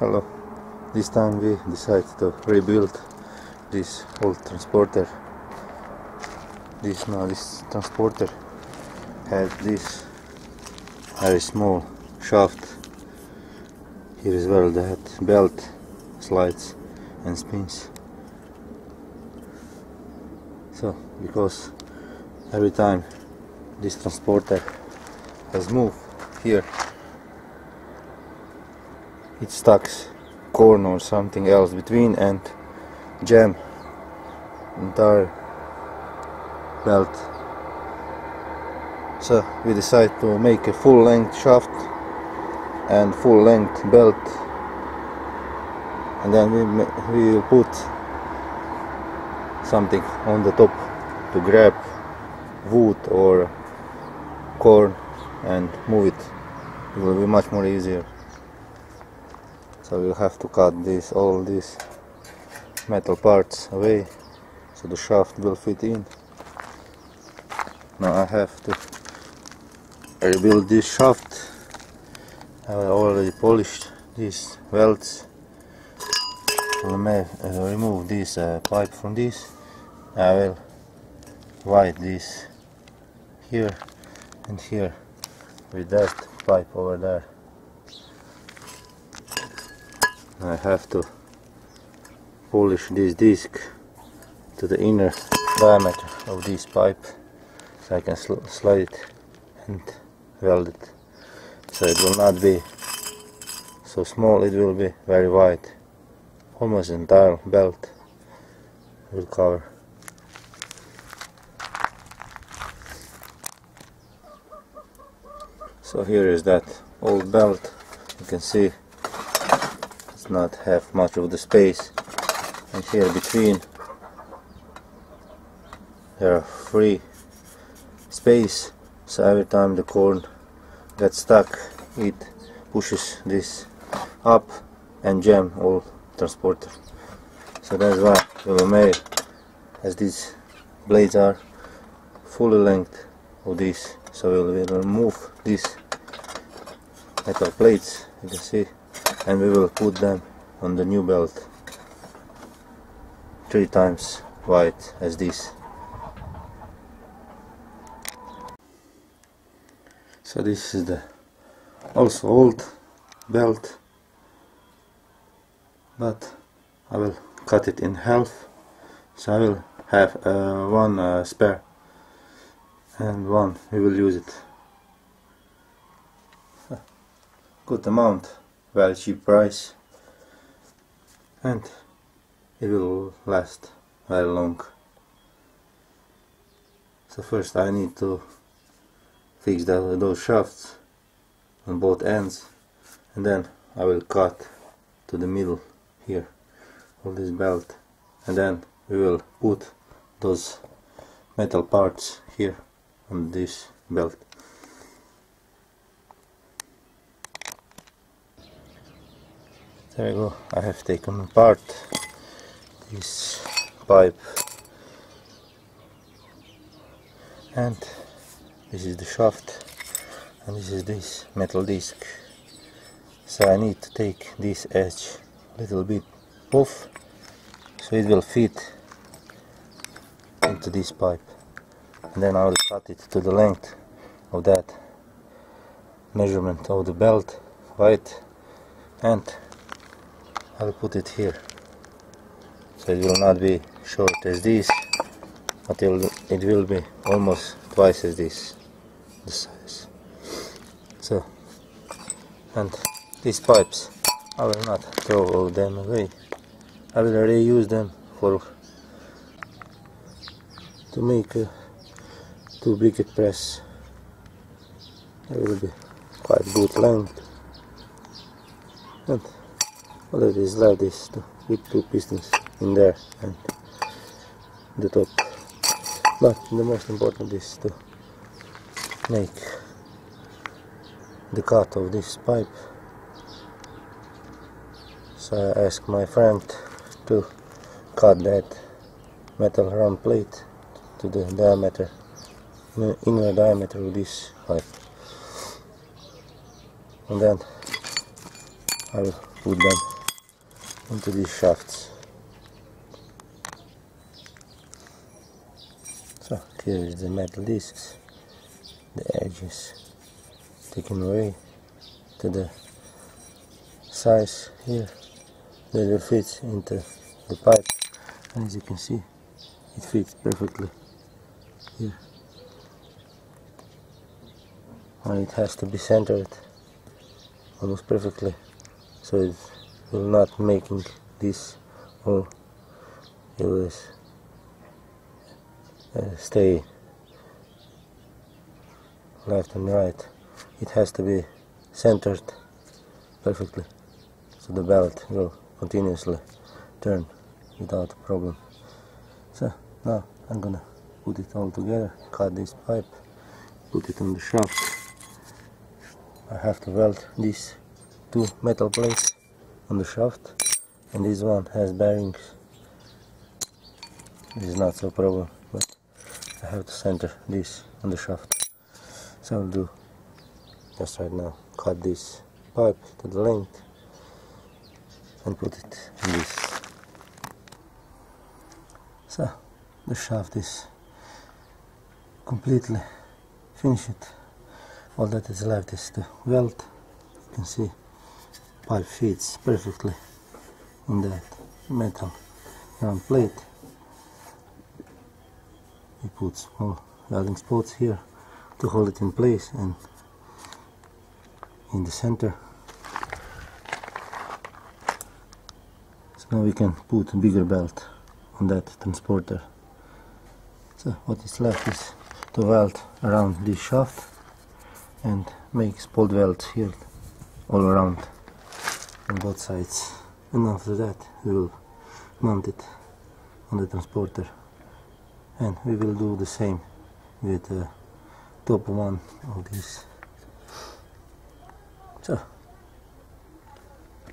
Hello. This time we decided to rebuild this old transporter. This transporter had this very small shaft. Here as well that belt slides and spins. So because every time this transporter has moved here, it stacks corner or something else between and jam entire belt. So we decide to make a full length shaft and full length belt, and then we will put something on the top to grab wood or corn and move it. It will be much more easier. So we'll have to cut all these metal parts away so the shaft will fit in. Now I have to rebuild this shaft. I already polished these welds. I may remove this pipe from this. I will wide this here and here with that pipe over there. I have to polish this disc to the inner diameter of this pipe so I can slide it and weld it, so it will not be so small, it will be very wide, almost entire belt will cover. So here is that old belt. You can see not have much of the space, and here between there are free space, so every time the corn gets stuck it pushes this up and jam all transporter. So that's why we will make, as these blades are fully length of this, so we will remove these metal plates, you can see, and we will put them on the new belt 3 times wide as this. So this is the also old belt, but I will cut it in half, so I will have one spare and one we will use it. Good amount, very cheap price, and it will last very long. So first I need to fix those shafts on both ends, and then I will cut to the middle here of this belt, and then we will put those metal parts here on this belt. There you go, I have taken apart this pipe, and this is the shaft, and this is this metal disc. So I need to take this edge a little bit off so it will fit into this pipe, and then I will cut it to the length of that measurement of the belt, right, and I'll put it here, so it will not be short as this, but it will be almost twice as this, the size. So, and these pipes, I will not throw all them away. I will reuse them to make a 2 briquette press. It will be quite good length. And all that is left is to put 2 pistons in there and the top. But the most important is to make the cut of this pipe. So I asked my friend to cut that metal round plate to the diameter, inner diameter of this pipe. And then I will put them onto these shafts. So here is the metal discs, the edges taken away to the size here that will fit into the pipe, and as you can see it fits perfectly here. And it has to be centered almost perfectly, so it will not making this hole. It will stay left and right. It has to be centered perfectly, so the belt will continuously turn without a problem. So now I'm gonna put it all together, cut this pipe, put it on the shaft. I have to weld these two metal plates on the shaft, and this one has bearings. This is not so problem, but I have to center this on the shaft. So I'll do just right now, cut this pipe to the length and put it in this. So the shaft is completely finished. All that is left is to weld. You can see pipe fits perfectly in that metal round plate. We put small welding spots here to hold it in place, and in the center. So now we can put a bigger belt on that transporter. So what is left is to weld around this shaft and make spot welds here all around on both sides, and after that we will mount it on the transporter, and we will do the same with the top one of these. So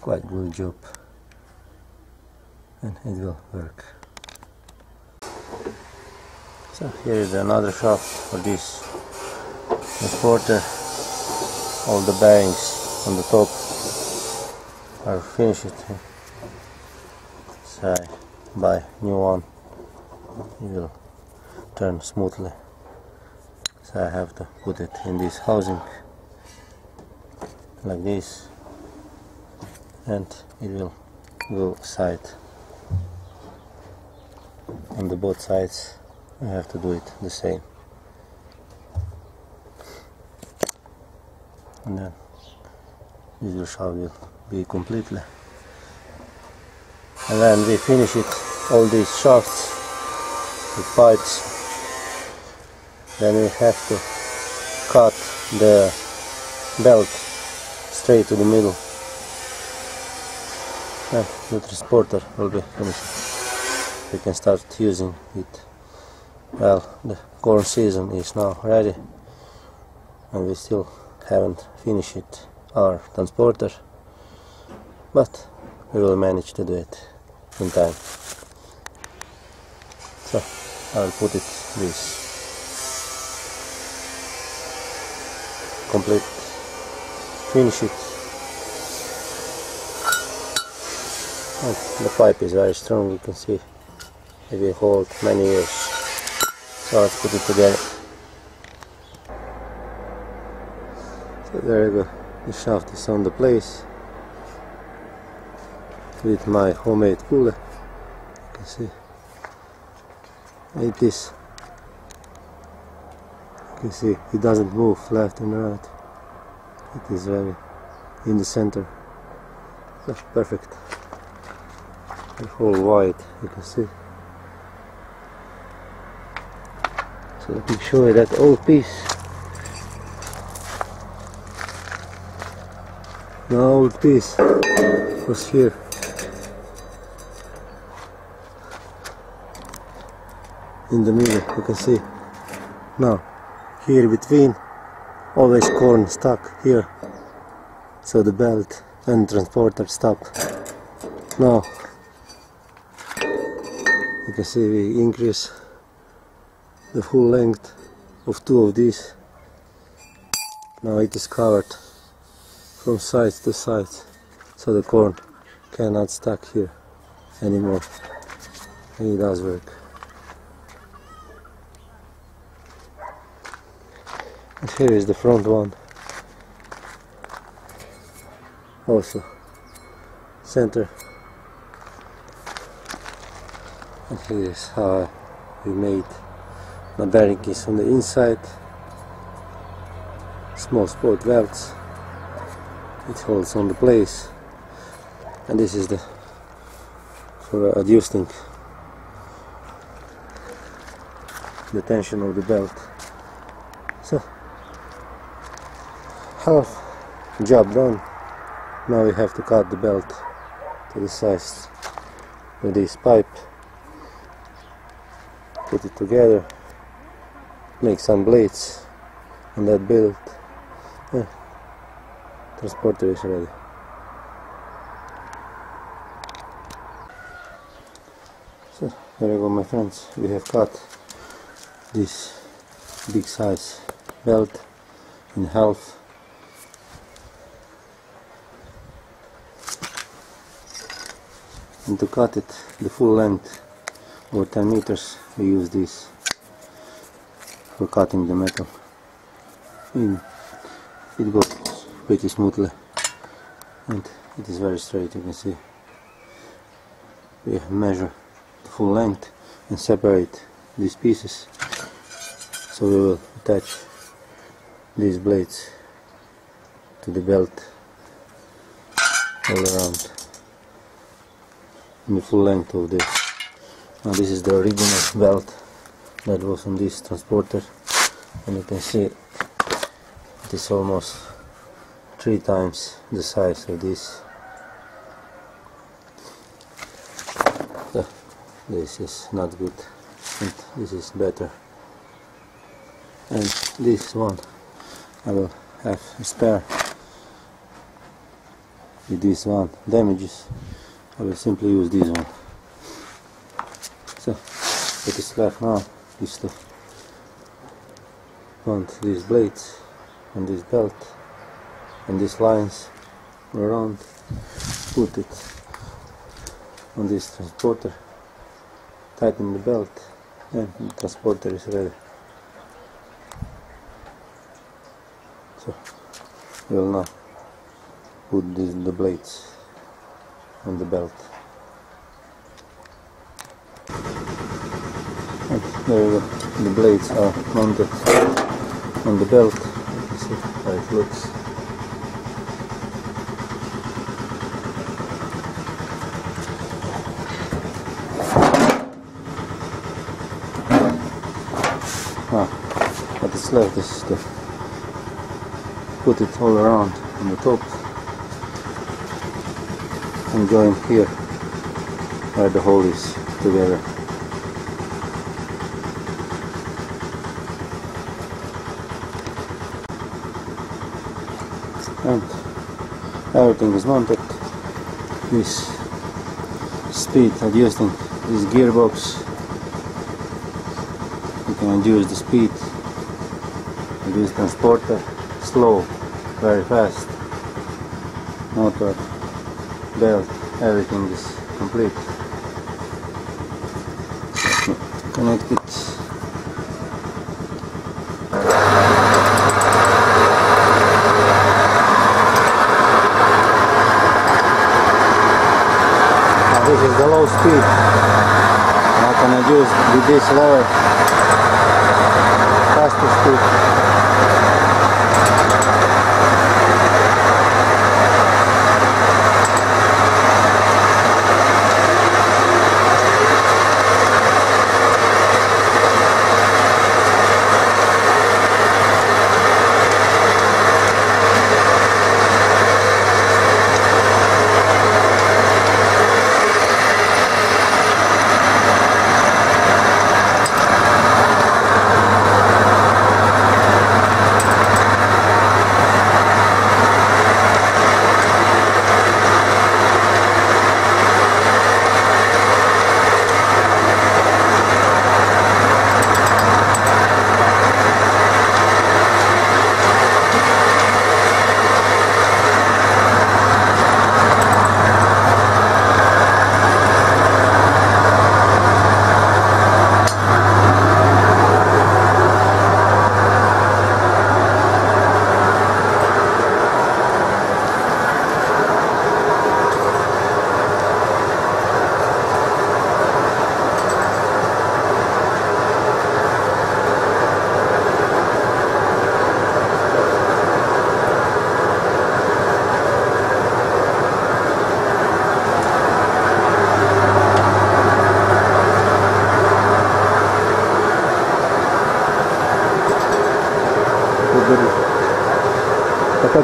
quite good job, and it will work. So here is another shaft for this transporter. All the bearings on the top are finished, so I buy new one. It will turn smoothly, so I have to put it in this housing like this, and it will go side on the both sides. I have to do it the same, and then this shaft will be completely, and then we finish it all these shafts with pipes. Then we have to cut the belt straight to the middle, and the transporter will be finished. We can start using it. Well, the corn season is now ready, and we still haven't finished it, our transporter, but we will manage to do it in time. So I'll put it this complete. Finish it. And the pipe is very strong, you can see it will hold many years. So let's put it together. So there you go, the shaft is on the place with my homemade cooler. You can see it is, you can see it doesn't move left and right. It is very in the center. That's perfect. The whole white, you can see. So let me show you that old piece. The old piece was here. In the middle, you can see. Now, here between always corn stuck here, so the belt and transporter stop. Now you can see we increase the full length of two of these. Now it is covered from side to side, so the corn cannot stuck here anymore. And it does work. And here is the front one. Also, center. And here is how we made the bearing is on the inside. Small sport welds. It holds on the place. And this is the for adjusting the tension of the belt. So half job done. Now we have to cut the belt to the size with this pipe. Put it together. Make some blades on that belt. Yeah. Transporter is ready. So there you go, my friends, we have cut this big size belt in half. And to cut it the full length or 10 meters we use this for cutting the metal. And it goes pretty smoothly and it is very straight, you can see. We measure the full length and separate these pieces, so we will attach these blades to the belt all around in the full length of this. Now this is the original belt that was on this transporter, and you can see it is almost 3 times the size of this. So this is not good, and this is better. And this one I will have a spare. If this one damages, I will simply use this one. So what is left now is to mount these blades on this belt and these lines around, put it on this transporter, tighten the belt, and the transporter is ready. So we will now put the blades on the belt. And there you go, the blades are mounted on the belt. Let's see how it looks. Ah, what is left is to put it all around on the top and join here where the hole is together. And everything is mounted. This speed adjusting this gearbox. You can reduce the speed, reduce transporter, slow, very fast, motor, belt, everything is complete. Connect it. This is the low speed, and I can adjust with this lower, faster speed.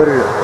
Burger.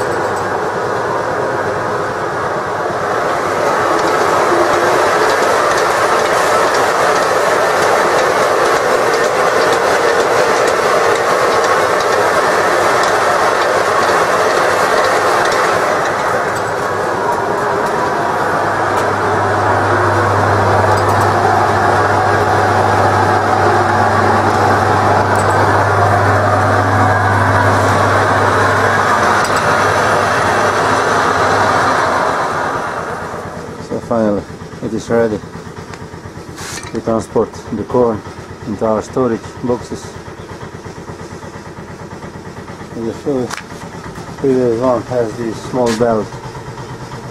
Finally, it is ready. We transport the corn into our storage boxes. The previous one has this small belt,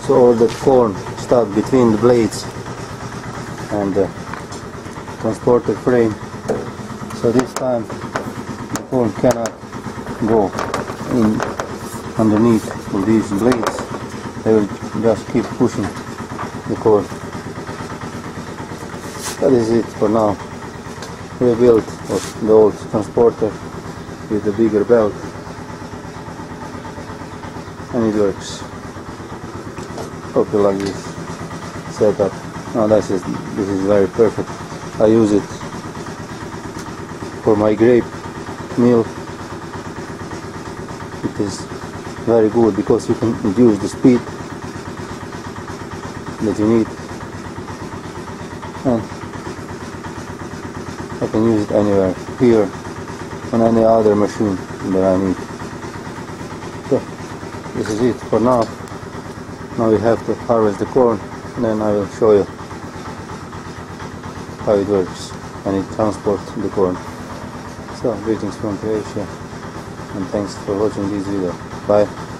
so all the corn stuck between the blades and the transporter frame. So this time the corn cannot go in underneath of these blades. They will just keep pushing the corn. That is it for now. We built the old transporter with a bigger belt, and it works. Hope you like this setup. Now this is very perfect. I use it for my grape mill. It is very good because you can reduce the speed that you need, and I can use it anywhere, here, on any other machine that I need. So this is it for now. Now we have to harvest the corn, and then I will show you how it works and it transports the corn. So greetings from Croatia, and thanks for watching this video. Bye.